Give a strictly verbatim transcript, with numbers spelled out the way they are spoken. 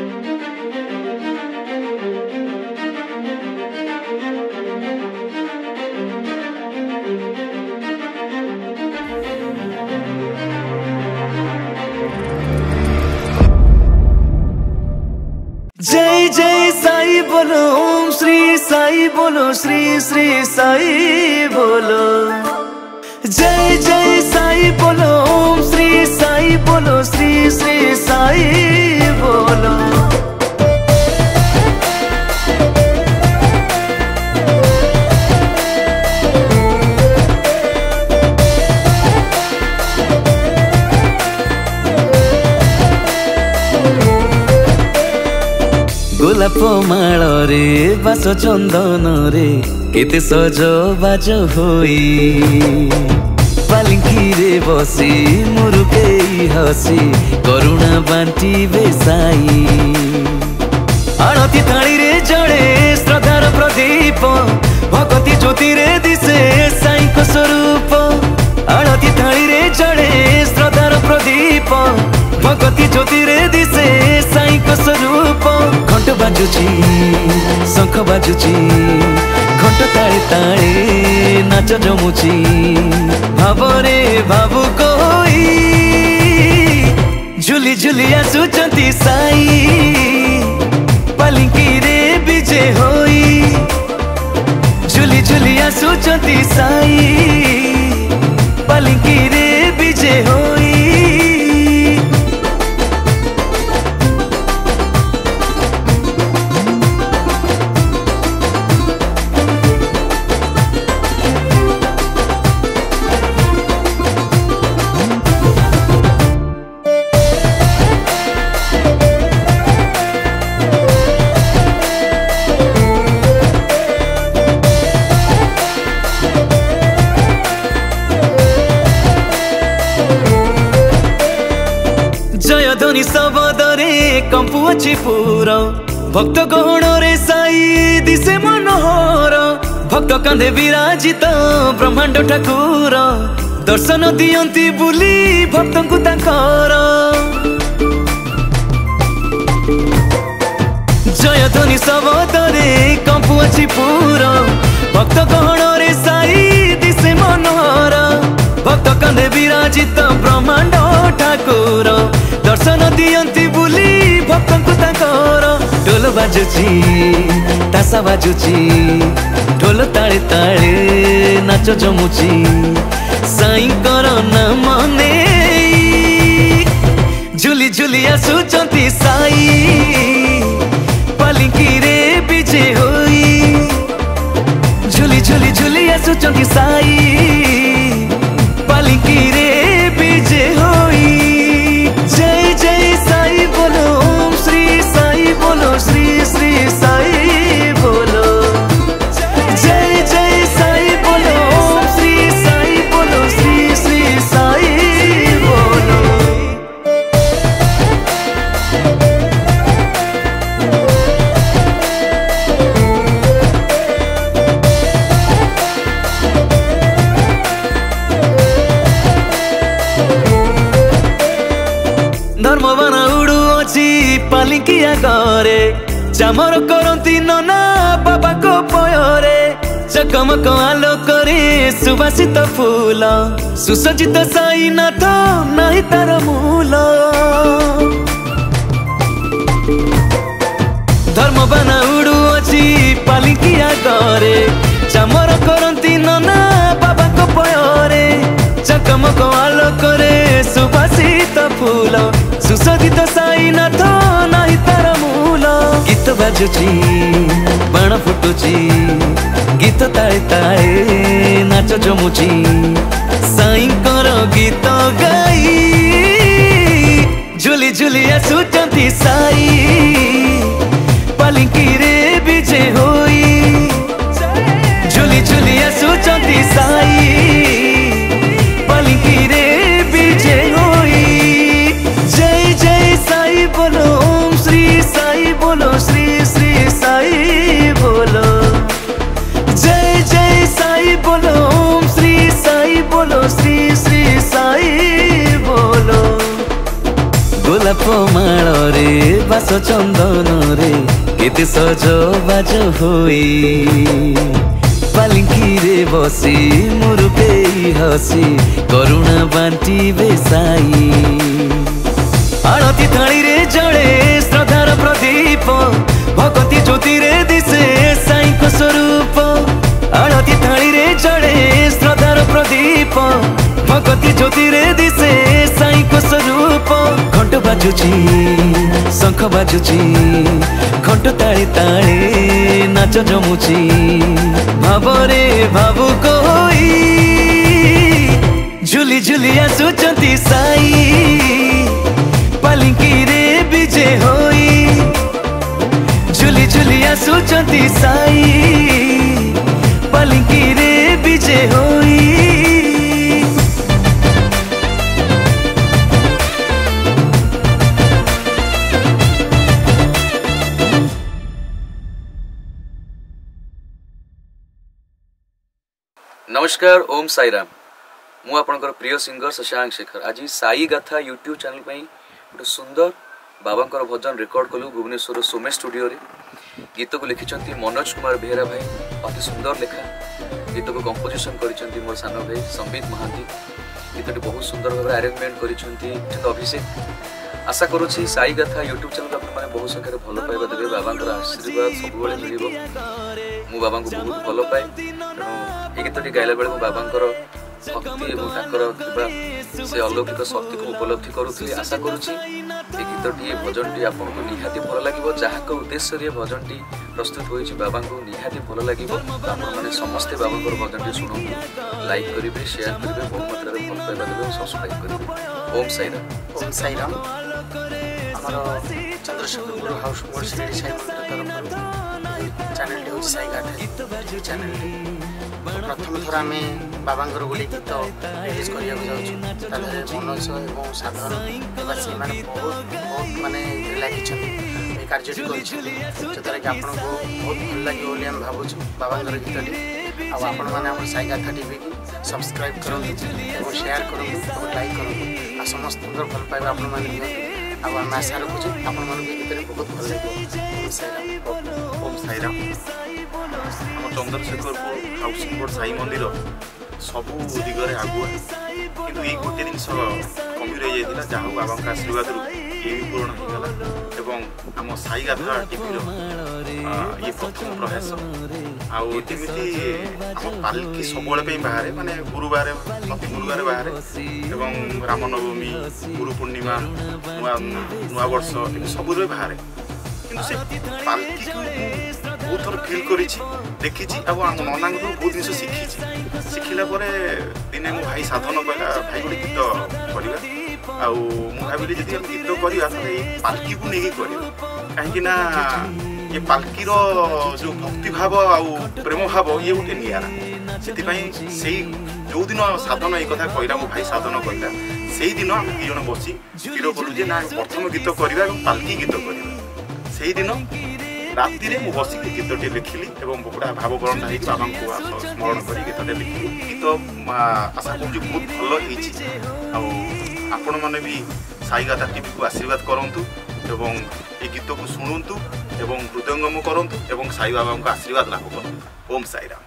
जय जय साई बोलो, ओम श्री साई बोलो, श्री श्री साई बोलो। जय जय साई बोलो, ओम श्री साई बोलो, श्री श्री साई बोलो। গোলাপো মালরে বাসো চন্দনরে কেতে সজো বাজো হই পালিঙ্কিরে বসি মুরুকেই হাসি করুণা বান্টিবে সাই। আরতি থালিরে জড়ে শ্রদ্ধার প্রদীপ ভক্তি জ্যোতিরে দিশে সাইঙ্ক স্বরূপ। আরতি থালিরে জড়ে শ্রদ্ধার প্রদীপ ভক্তি জ্যোতিরে দিশে সাইঙ্ক স্বরূপ। घंट बाजुची शंख बाजुची घंट ताले ताले नाच जमुची भावरे भावु कोई झुली झुली आसुचंती साई पालिंकी रे विजे होई। झुली झुली आसुचंती साई पालिंकी रे विजे होई। जयध्वनि शबदरे कंपुअछि पूरा भक्त गहणरे साई दिशे मनोहर। भक्त कांधे विराजित ब्रह्मांड ठाकुर दर्शन दियंती बुली भक्तंकु तांकर। जयध्वनि शबदरे कंपुअछि पूरा भक्त गहणरे साई दिशे मनोहर। भक्त कांधे विराजित ब्रह्मांड ठाकुर दर्शन दियंती बुली भक्तंकु तांकर। ढोल बाजुची तासा बाजुची ढोल ताले ताले नाच जमुची साईंकर नाम नेई। झुली झुली आसुचंती साई पालिंकी रे विजे होई। झुली झुली झुली आसुचंती साई पालिंकी रे विजे होई। जय जय साई बोलो, ओम श्री साई बोलो, श्री श्री साई बोलो। जय जय साई बोलो, ओम श्री साई बोलो, श्री श्री साई बोलो। धर्मवाना उड़ू अची पालिकिया करे चामर करती नना बाबा को पयरे। जगमग आलो करे सुवासित फूल सुसज्जित साई नाथ नाही तार मूल। धर्मवाना उड़ू अची पालिकिया करे चामर करती नना बाबा को पयरे। जगमग आलो करे सुवासित फूल सुसजित साई नाथ नाही तार मूल। गीत बाजुची बाण फुटुची गीत ताळे ताळे नाच जमुची साईंकर गीत गाई। झुली झुली आसुचंती साई पालिंकी रे विजे होई। झुली झुली आसुचंती साई पालिंकी रे विजे होई। जय जय साई बोलो, ओम श्री साई बोलो, श्री श्री साई बोलो। जय जय साई बोलो, ओम श्री साई बोलो, श्री श्री साई बोलो। गोलाप माळरे आस चंदन रे केते सजो बाजो होई पालकी रे बसी मोर पेई हसी करुणा बांटी बेसाई आरती थाली रे जड़े श्रद्धार प्रदीप भक्ति ज्योति रे दिसे साई को स्वरूप आरती थाली रे जड़े श्रद्धार प्रदीप भक्ति ज्योति रे दिसे साई को स्वरूप घंट बाजुची शंख बाजुची घंट ताले ताले नाच जमुची भावरे भावुक होई झुली झुली आसुचंती साई पालकी रे विजे होई झुली झुली आसुचंती साई पालकी रे विजे होई नमस्कार ओम साईराम मु आपनकर प्रिय सिंगर शशांक शेखर आज साई गाथा यूट्यूब चैनल पे गोटे सुंदर बाबा भजन रेकर्ड कलु भुवनेश्वर सोमेश स्टूडियो रे। गीत को लिखिं मनोज कुमार बेहेरा भाई अति सुंदर लेखा गीत को कंपोजिशन कर मोर सान भाई संबित महांती गीतटी बहुत सुंदर भाव आरेंजमेंट कर अभिषेक। आशा करुँच साई गाथा यूट्यूब चैनल आप बहुत संख्यार भल पाइबा देवे बाबा आशीर्वाद सब मिल मु बाबा को बहुत भल पाए तेणु ये गीतटी गायला बेले बाबा भक्ति और से अलौकिक शक्ति को उपलब्धि करूँ। आशा करुँगी ये गीतटी भजन टी आपन को निहाती भल लगे जहाँ उद्देश्य भजन टी प्रस्तुत हो बाबा को निहाती भल लगे आपने समस्ते बाबा भजन टी शुणु लाइक करेंगे शेयर करेंगे बहु मात्रा भल पाइबा देवे सब्सक्राइब करेंगे। ओम साईराम। ओम साईराम। चंद्रशेखर हाउस तरफ प्रथम थर आम बाबा गोटे गीत रिलीज करा मनोज और साधन से बहुत बहुत मानने लगी कार्यटी करा कि आपन को बहुत भल लगे आम भावुँ बाबा गीतटी आने साई गाथा टीवी की सब्सक्राइब करूँ शेयर करूँ लाइक करूँ आ समस्त भल पाइबा आपण मैंने आशा रखुच आपण गीत बहुत भल लगे। ओम साईराम। चंद्रशेखर हाउसिंग बोर्ड साई मंदिर सबू दिगरे आगुआ किंतु ये गोटे जिन कमी रही जाता जहाँ बाबा आशीर्वाद ये भी पूरण होगा आम साई गाथा टीवी ये प्रथम प्रयास आमि आम पालकी सब बाहर मानने गुरुवार प्रति गुरुवार बाहर एवं रामनवमी गुरु पूर्णिमा नूआ वर्ष सबू बाहर कि बहुत थर फिल कर देखी आम नना बहुत जिन शिखी शिखला दिने मो भाई साधन कहला भाई गोटे गीत करवा आदि हम गीत करवा पालकी को लेकिन करवा कहीं ये पालकी जो भक्ति भाव प्रेम भाव ये गोटे निरा से जो दिन साधन ये कथा कहला मो भाई साधन कहला से दिन आम दीज बसी स्थिर कलु जे ना प्रथम गीत करवा पालकी गीत करवा से दिन राति में बसिक गीतटे लिखिली एवं गोटा भाववर्ण होगी बाबा को स्मरण कर गीतटे लिखिली गीत आशा कर बहुत भल हो भी साई गाथा टीवी को आशीर्वाद करूँ एवं ये गीत को शुणु एवं हृदयंगम करूँ एवं साई बाबा को आशीर्वाद लाभ करूँ। ओम साईराम।